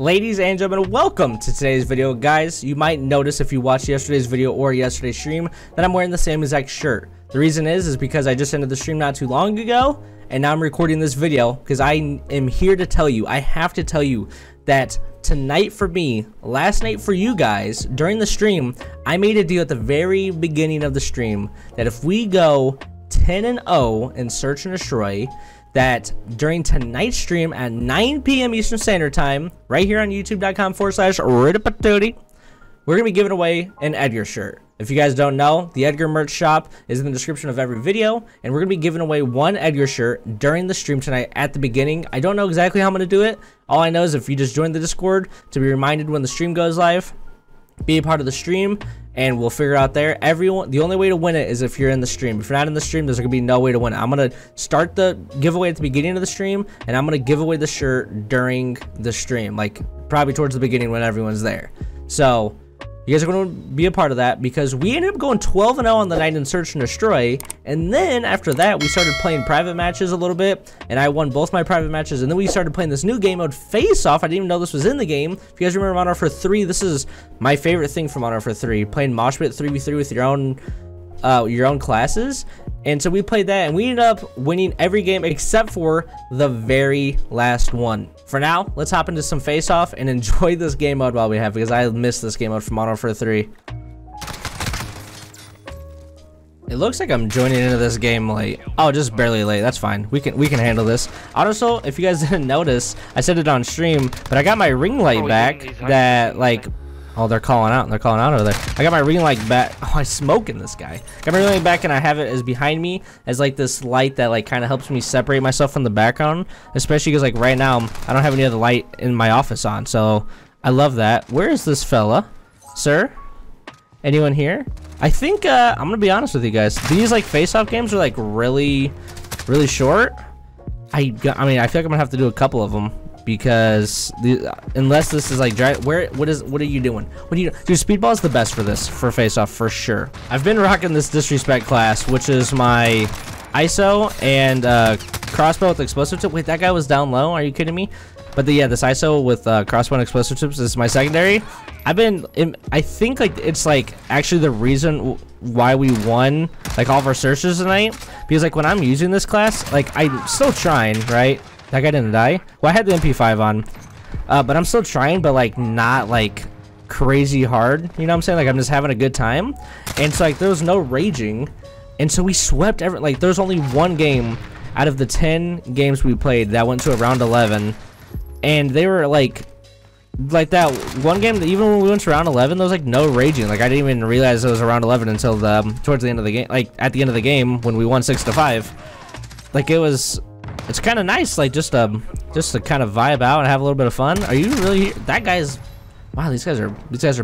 Ladies and gentlemen, welcome to today's video. Guys, you might notice if you watched yesterday's video or yesterday's stream that I'm wearing the same exact shirt. The reason is because I just ended the stream not too long ago, and now I'm recording this video because I am here to tell you, I have to tell you that tonight for me, last night for you guys, during the stream, I made a deal at the very beginning of the stream that if we go 10-0 in Search and Destroy, that during tonight's stream at 9 p.m. Eastern Standard Time, right here on youtube.com/RudeyPaTudey, we're gonna be giving away an Edgar shirt. If you guys don't know, the Edgar merch shop is in the description of every video, and we're gonna be giving away one Edgar shirt during the stream tonight at the beginning. I don't know exactly how I'm gonna do it. All I know is if you just join the Discord to be reminded when the stream goes live, be a part of the stream, and we'll figure out there. Everyone, the only way to win it is if you're in the stream. If you're not in the stream, there's gonna be no way to win it. I'm gonna start the giveaway at the beginning of the stream, and I'm gonna give away the shirt during the stream, like probably towards the beginning when everyone's there. So you guys are gonna be a part of that, because we ended up going 12-0 on the night in Search and Destroy, and then after that we started playing private matches a little bit, and I won both my private matches, and then we started playing this new game mode, Face Off. I didn't even know this was in the game. If you guys remember Modern Warfare 3, this is my favorite thing from Modern Warfare 3, playing Mosh Pit 3v3 with your own classes. And so we played that, and we ended up winning every game except for the very last one. For now, let's hop into some Face-Off and enjoy this game mode while we have, because I missed this game mode from Modern Warfare 3. It looks like I'm joining into this game late. Oh, just barely late. That's fine. We can handle this. Also, if you guys didn't notice, I said it on stream, but I got my ring light back that, like, oh, they're calling out. They're calling out over there. I got my ring light back. Oh, I'm smoking this guy. Got my ring light back, and I have it as behind me as like this light that like kind of helps me separate myself from the background, especially because like right now I don't have any other light in my office on. So I love that. Where is this fella, sir? Anyone here? I think I'm gonna be honest with you guys. These like face-off games are like really short. I mean, I feel like I'm gonna have to do a couple of them. Because unless this is like drive, where what are you doing? What do you do? Dude, speedball is the best for this, for face-off for sure. I've been rocking this disrespect class, which is my ISO and crossbow with explosive tip. Wait, that guy was down low. Are you kidding me? But yeah, this ISO with crossbow and explosive tips is my secondary. I've been, I think like it's like actually the reason why we won like all of our searches tonight, because like when I'm using this class, like I'm still trying, right? That guy didn't die. Well, I had the MP5 on, but I'm still trying, but like not like crazy hard. You know what I'm saying? Like I'm just having a good time, and so like there was no raging, and so we swept every. Like there's only one game out of the 10 games we played that went to a round 11, and they were like that one game that even when we went to round 11, there was like no raging. Like I didn't even realize it was a round 11 until the towards the end of the game. Like at the end of the game when we won 6-5, like it was. It's kind of nice, like just to kind of vibe out and have a little bit of fun. Are you really here? That guy's, wow, these guys are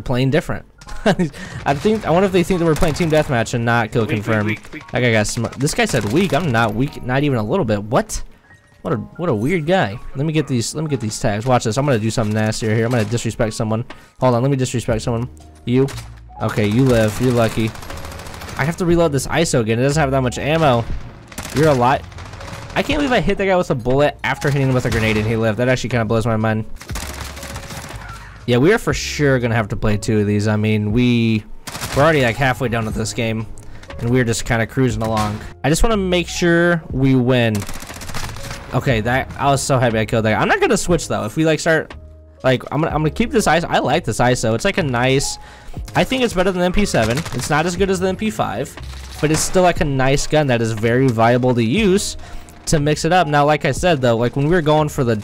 playing different. I wonder if they think that we're playing team deathmatch and not kill confirm. That guy got smart. This guy said weak. I'm not weak, not even a little bit. What a weird guy. Let me get these tags. Watch this. I'm gonna do something nastier here. I'm gonna disrespect someone. Hold on, let me disrespect someone. You, okay, you live. You're lucky. I have to reload this ISO again. It doesn't have that much ammo. You're a lot. I can't believe I hit that guy with a bullet after hitting him with a grenade and he lived. That actually kind of blows my mind. Yeah, we are for sure going to have to play two of these. I mean, we're already like halfway done with this game, and we're just kind of cruising along. I just want to make sure we win. Okay, that I was so happy I killed that guy. I'm not going to switch, though. If we like start, like, I'm gonna keep this ISO. I like this ISO. It's like a nice, I think it's better than the MP7. It's not as good as the MP5, but it's still like a nice gun that is very viable to use. To mix it up. Now, like I said, though, like when we were going for the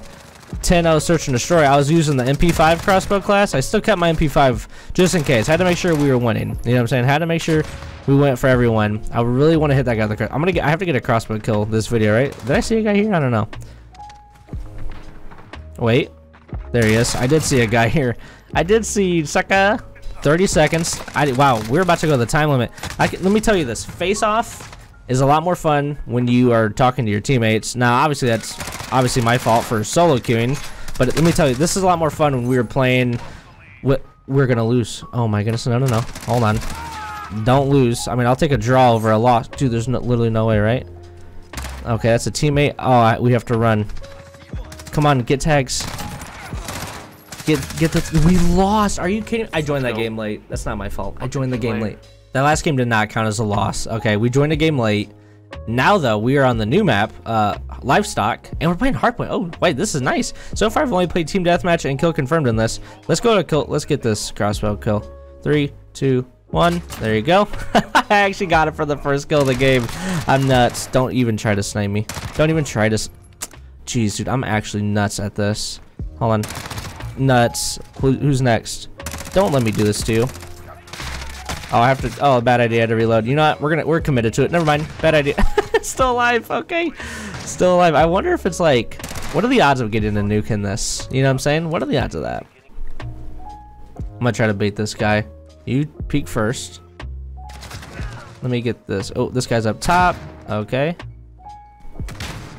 10-0 search and destroy, I was using the MP5 crossbow class. I still kept my MP5 just in case. I had to make sure we were winning. You know what I'm saying? I had to make sure we went for everyone. I really want to hit that guy. I have to get a crossbow kill this video, right? Did I see a guy here? I don't know. Wait, there he is. I did see a guy here. I did see sucker. 30 seconds. Wow, we're about to go to the time limit. Let me tell you this. Face off is a lot more fun when you are talking to your teammates. Now, obviously, that's obviously my fault for solo queuing, but let me tell you, this is a lot more fun when we were playing. What we're gonna lose? Oh my goodness! No! Hold on! Don't lose. I mean, I'll take a draw over a loss, dude. There's literally no way, right? Okay, that's a teammate. Oh, we have to run. Come on, get tags. get the. We lost. Are you kidding? I joined that game late. That's not my fault. I joined the game late. That last game did not count as a loss. Okay, we joined a game late. Now though, we are on the new map, Livestock, and we're playing Hardpoint. Oh wait, this is nice. So far, I've only played Team Deathmatch and Kill Confirmed in this. Let's go to kill. Let's get this crossbow kill. 3, 2, 1. There you go. I actually got it for the first kill of the game. I'm nuts. Don't even try to snipe me. Don't even try to. Jeez, dude, I'm actually nuts at this. Hold on. Nuts. Who's next? Don't let me do this to you. Oh, I have to. Oh, bad idea. I had to reload. You know what? We're committed to it. Never mind. Bad idea. Still alive. Okay. Still alive. I wonder if it's like, what are the odds of getting a nuke in this? You know what I'm saying? What are the odds of that? I'm gonna try to bait this guy. You peek first. Let me get this. Oh, this guy's up top. Okay.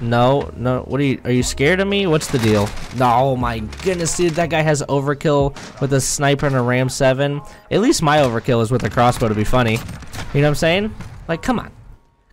No, no. What are you scared of me? What's the deal? Oh my goodness, dude. That guy has overkill with a sniper and a Ram 7. At least my overkill is with a crossbow to be funny. You know what I'm saying? Like, come on.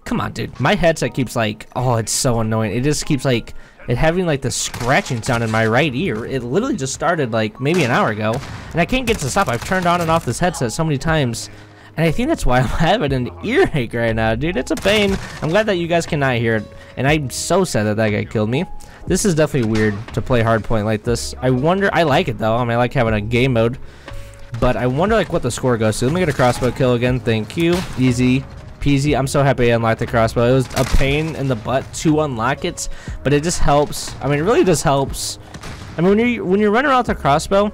Come on, dude. My headset keeps like, oh, it's so annoying. It just keeps like, it having like the scratching sound in my right ear. It literally just started like maybe an hour ago, and I can't get it to stop. I've turned on and off this headset so many times. And I think that's why I'm having an earache right now, dude. It's a pain. I'm glad that you guys cannot hear it. And I'm so sad that that guy killed me. This is definitely weird to play Hardpoint like this. I wonder, I like it though. I mean, I like having a game mode. But I wonder like what the score goes to. Let me get a crossbow kill again. Thank you. Easy peasy. I'm so happy I unlocked the crossbow. It was a pain in the butt to unlock it. But it just helps. I mean, it really just helps. I mean, when you're running around with a crossbow,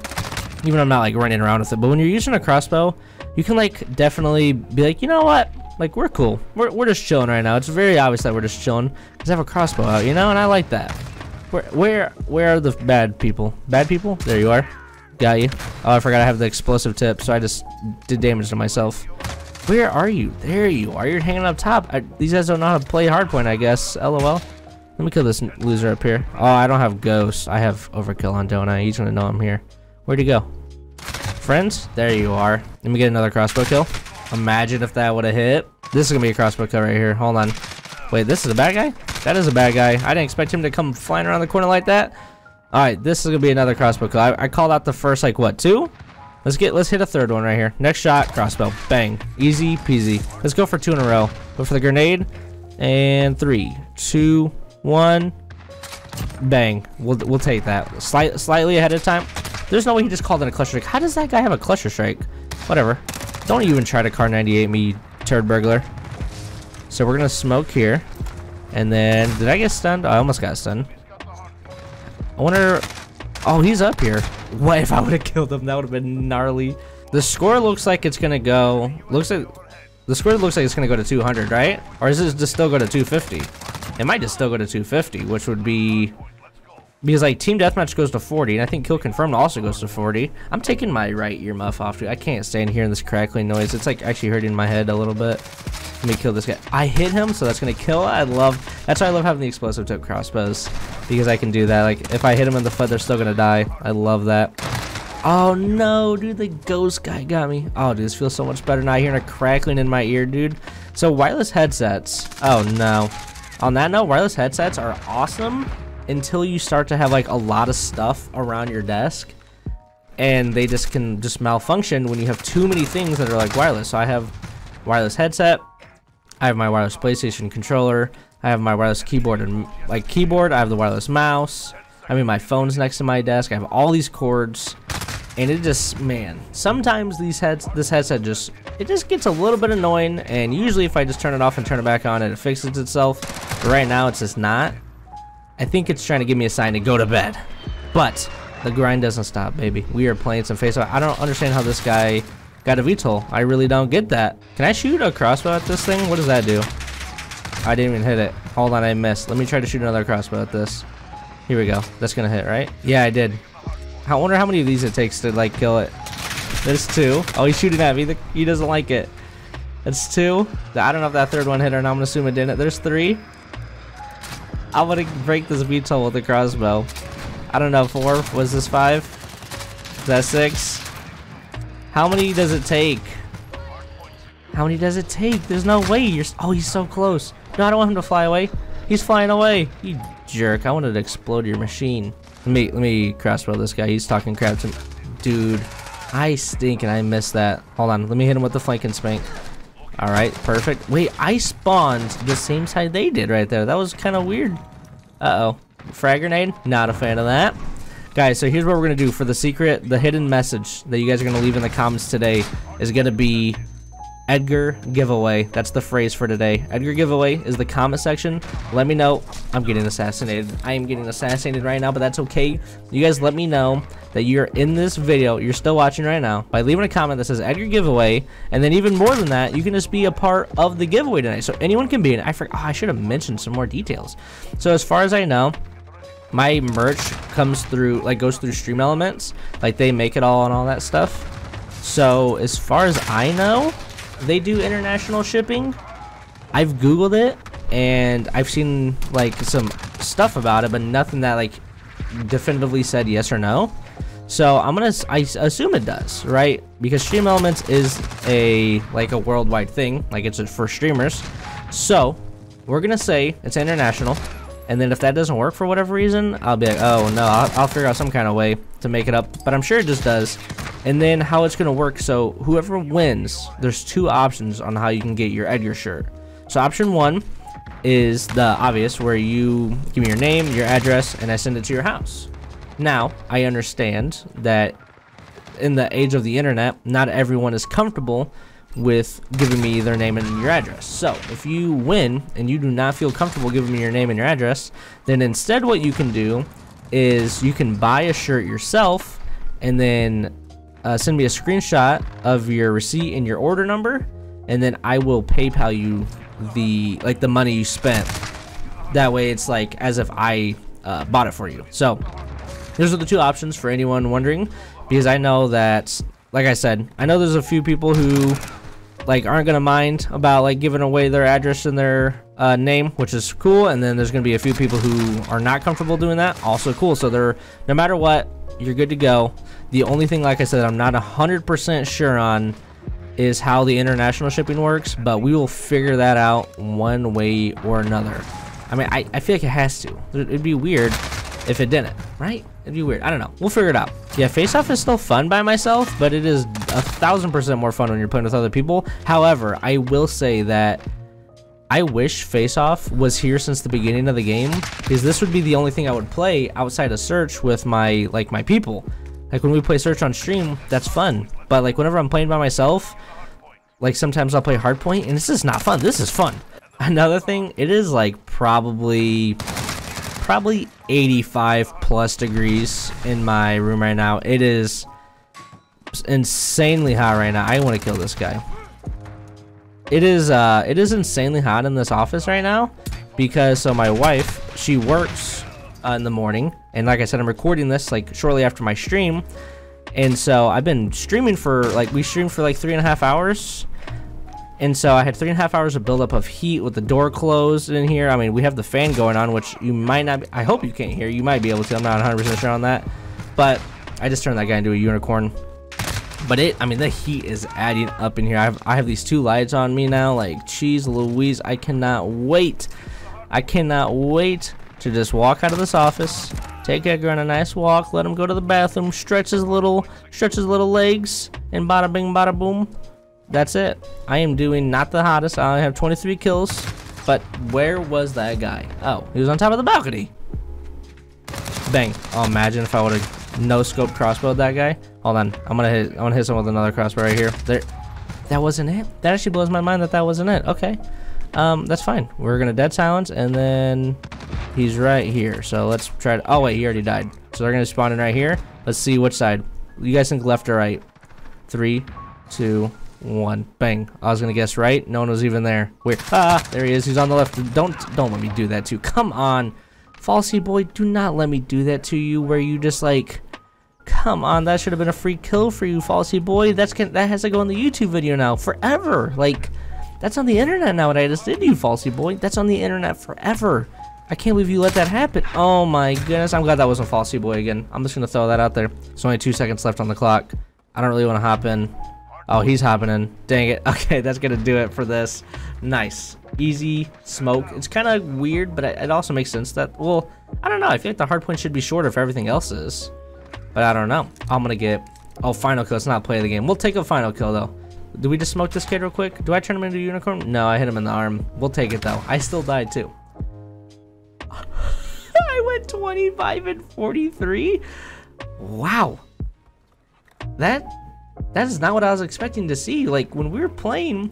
even I'm not like running around with it, but when you're using a crossbow, you can like definitely be like, you know what? Like, we're cool. We're just chilling right now. It's very obvious that we're just chilling because I have a crossbow out, you know? And I like that. Where are the bad people? Bad people? There you are. Got you. Oh, I forgot I have the explosive tip, so I just did damage to myself. Where are you? There you are. You're hanging up top. These guys don't know how to play Hardpoint, I guess. LOL. Let me kill this loser up here. Oh, I don't have ghosts. I have overkill on, don't I? He's gonna know I'm here. Where'd he go? Friends, there you are. Let me get another crossbow kill. Imagine if that would have hit. This is gonna be a crossbow kill right here. Hold on. Wait, this is a bad guy? That is a bad guy. I didn't expect him to come flying around the corner like that. All right, this is gonna be another crossbow kill. I called out the first, like, what, 2? Let's hit a third one right here. Next shot, crossbow. Bang. Easy peasy. Let's go for 2 in a row. Go for the grenade. And 3, 2, 1. Bang. We'll take that. Slightly ahead of time. There's no way he just called in a cluster strike. How does that guy have a cluster strike? Whatever. Don't even try to car 98 me, you turd burglar. So we're gonna smoke here. And then, did I get stunned? Oh, I almost got stunned. I wonder, oh, he's up here. What if I would've killed him? That would've been gnarly. The score looks like it's gonna go, it's gonna go to 200, right? Or is this just still go to 250? It might just still go to 250, which would be, because like Team Deathmatch goes to 40, and I think Kill Confirmed also goes to 40. I'm taking my right earmuff off, dude. I can't stand hearing this crackling noise. It's like actually hurting my head a little bit. Let me kill this guy. I hit him, so that's gonna kill. That's why I love having the explosive tip crossbows, because I can do that. Like if I hit him in the foot, they're still gonna die. I love that. Oh no, dude, the ghost guy got me. Oh, dude, this feels so much better not hearing a crackling in my ear, dude. So wireless headsets. Oh no. On that note, wireless headsets are awesome until you start to have like a lot of stuff around your desk, and they just can just malfunction when you have too many things that are like wireless. So I have wireless headset, I have my wireless PlayStation controller, I have my wireless keyboard and like keyboard, I have the wireless mouse, I mean my phone's next to my desk, I have all these cords, and it just, man, sometimes this headset just, it just gets a little bit annoying, and usually if I just turn it off and turn it back on, it fixes itself, but right now it's just not. I think it's trying to give me a sign to go to bed, but the grind doesn't stop, baby. We are playing some face-off. I don't understand how this guy got a VTOL. I really don't get that. Can I shoot a crossbow at this thing? What does that do? I didn't even hit it. Hold on, I missed. Let me try to shoot another crossbow at this. Here we go. That's gonna hit, right? Yeah, I did. I wonder how many of these it takes to like kill it. There's 2. Oh, he's shooting at me. He doesn't like it. That's 2. I don't know if that third one hit or not. I'm gonna assume it didn't. There's 3. I'm gonna break this VTOL with a crossbow. I don't know, 4? Was this 5? Is that 6? How many does it take? How many does it take? There's no way you're, oh, he's so close. No, I don't want him to fly away. He's flying away. You jerk, I wanted to explode your machine. Let me crossbow this guy. He's talking crap to me. Dude, I stink and I missed that. Hold on. Let me hit him with the flank and spank. All right, perfect. Wait, I spawned the same side they did right there. That was kind of weird. Uh-oh. Frag grenade? Not a fan of that. Guys, so here's what we're going to do for the secret. The hidden message that you guys are going to leave in the comments today is going to be Edgar giveaway. That's the phrase for today. Edgar giveaway is the comment section. Let me know. I'm getting assassinated. I am getting assassinated right now, but that's okay. You guys let me know that you're in this video, you're still watching right now, by leaving a comment that says Edgar giveaway. And then even more than that, you can just be a part of the giveaway tonight. So anyone can be in it. I forgot. Oh, I should have mentioned some more details. So as far as I know, my merch comes through, like, goes through Stream Elements. Like, they make it all and all that stuff. So as far as I know, they do international shipping. I've Googled it and I've seen like some stuff about it, but nothing that like definitively said yes or no. So I assume it does, right? Because Stream Elements is a worldwide thing, like it's for streamers. So we're gonna say it's international, and then if that doesn't work for whatever reason, I'll be like, oh no, I'll figure out some kind of way to make it up, but I'm sure it just does. And then how it's gonna work, so whoever wins, there's two options on how you can get your Edgar shirt. So option one is the obvious, where you give me your name, your address, and I send it to your house. Now, I understand that in the age of the internet, not everyone is comfortable with giving me their name and your address. So if you win and you do not feel comfortable giving me your name and your address, then instead what you can do is you can buy a shirt yourself, and then send me a screenshot of your receipt and your order number, and then I will PayPal you the money you spent. That way it's like as if I bought it for you. So those are the two options for anyone wondering, because I know that, like I said, I know there's a few people who like aren't gonna mind about like giving away their address and their name, which is cool, and then there's gonna be a few people who are not comfortable doing that, also cool. So they're, no matter what, you're good to go. The only thing, like I said, I'm not 100% sure on is how the international shipping works, but we will figure that out one way or another. I mean, I feel like it has to. It'd be weird if it didn't, right? It'd be weird. I don't know. We'll figure it out. Yeah, face-off is still fun by myself, but it is 1000% more fun when you're playing with other people. However, I will say that I wish face-off was here since the beginning of the game, because this would be the only thing I would play outside of search with my people. Like when we play search on stream, that's fun, but like whenever I'm playing by myself, like sometimes I'll play Hardpoint and this is not fun. This is fun. Another thing, it is like probably 85 plus degrees in my room right now. It is insanely hot right now. I want to kill this guy. It is insanely hot in this office right now, because so my wife, she works in the morning, and like I said, I'm recording this like shortly after my stream, and so I've been streaming for like, we streamed for like 3.5 hours, and so I had 3.5 hours of buildup of heat with the door closed in here. I mean, we have the fan going on, which you might not be, I hope you can't hear. You might be able to. I'm not 100% sure on that, but I just turned that guy into a unicorn. But I mean, the heat is adding up in here. I have these two lights on me now, like, geez Louise, I cannot wait. I cannot wait to just walk out of this office, take Edgar on a nice walk, let him go to the bathroom, stretch his little legs, and bada bing, bada boom. That's it. I am doing not the hottest. I only have 23 kills, but where was that guy? Oh, he was on top of the balcony. Bang. Oh, imagine if I would have no scope crossbow that guy. Hold on, I'm gonna hit someone with another crossbow right here. There, that wasn't it. That actually blows my mind that that wasn't it. Okay, that's fine. We're gonna dead silence, and then he's right here, so let's try to, oh wait, he already died, so they're gonna spawn in right here. Let's see which side. You guys think left or right? 3, 2, 1, bang. I was gonna guess right. No one was even there. Weird. Ah, there he is. He's on the left. Don't let me do that too. Come on, Falsey boy, do not let me do that to you, where you just like, come on, that should have been a free kill for you, Falsey boy. That has to go on the YouTube video now forever. Like, that's on the internet nowadays. I just did you, Falsey boy. That's on the internet forever. I can't believe you let that happen. Oh my goodness, I'm glad that wasn't Falsey boy again. I'm just gonna throw that out there. There's only 2 seconds left on the clock. I don't really want to hop in. Oh, he's hopping in. Dang it. Okay, that's gonna do it for this. Nice, easy smoke. It's kind of weird, but it also makes sense that, well, I don't know. I feel like the hardpoint should be shorter if everything else is. But I don't know. I'm going to get... Oh, final kill. It's not play of the game. We'll take a final kill, though. Do we just smoke this kid real quick? Do I turn him into a unicorn? No, I hit him in the arm. We'll take it, though. I still died, too. I went 25 and 43? Wow. That is not what I was expecting to see. Like, when we were playing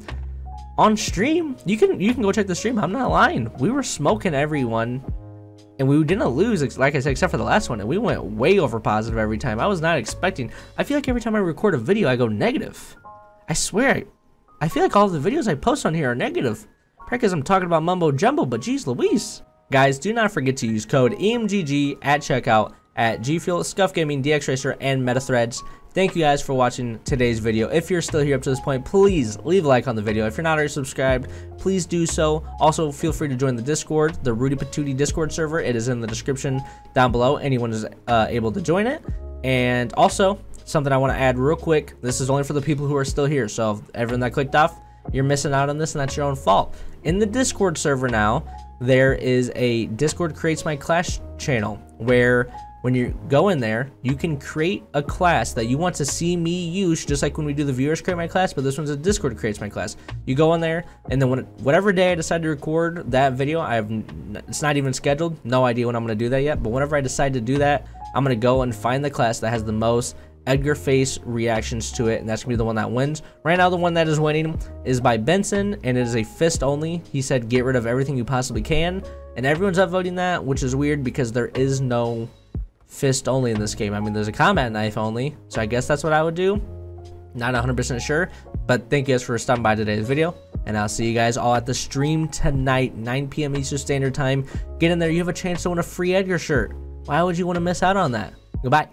on stream, you can go check the stream. I'm not lying. We were smoking everyone, and we didn't lose, like I said, except for the last one, and we went way over positive every time. I was not expecting. I feel like every time I record a video, I go negative. I swear, I feel like all the videos I post on here are negative. Probably because I'm talking about mumbo jumbo, but geez Louise. Guys, do not forget to use code EMGG at checkout at G Fuel, Scuf Gaming, DX Racer, and Meta Threads. Thank you guys for watching today's video. If you're still here up to this point, please leave a like on the video. If you're not already subscribed, please do so. Also, feel free to join the Discord, the Rudey PaTudey Discord server. It is in the description down below. Anyone is able to join it. And also, something I want to add real quick. This is only for the people who are still here. So if everyone that clicked off, you're missing out on this, and that's your own fault. In the Discord server now, there is a Discord Creates My Clash channel where... when you go in there, you can create a class that you want to see me use, just like when we do the viewers create my class, but this one's a Discord creates my class. You go in there, and then whatever day I decide to record that video, it's not even scheduled, no idea when I'm gonna do that yet, but whenever I decide to do that, I'm gonna go and find the class that has the most Edgar face reactions to it, and that's gonna be the one that wins. Right now, the one that is winning is by Benson, and it is a fist only. He said, get rid of everything you possibly can, and everyone's upvoting that, which is weird because there is no fist only in this game. I mean, there's a combat knife only, so I guess that's what I would do. Not 100% sure, but thank you guys for stopping by today's video, and I'll see you guys all at the stream tonight, 9 p.m. Eastern Standard Time. Get in there. You have a chance to win a free Edgar shirt. Why would you want to miss out on that? Goodbye.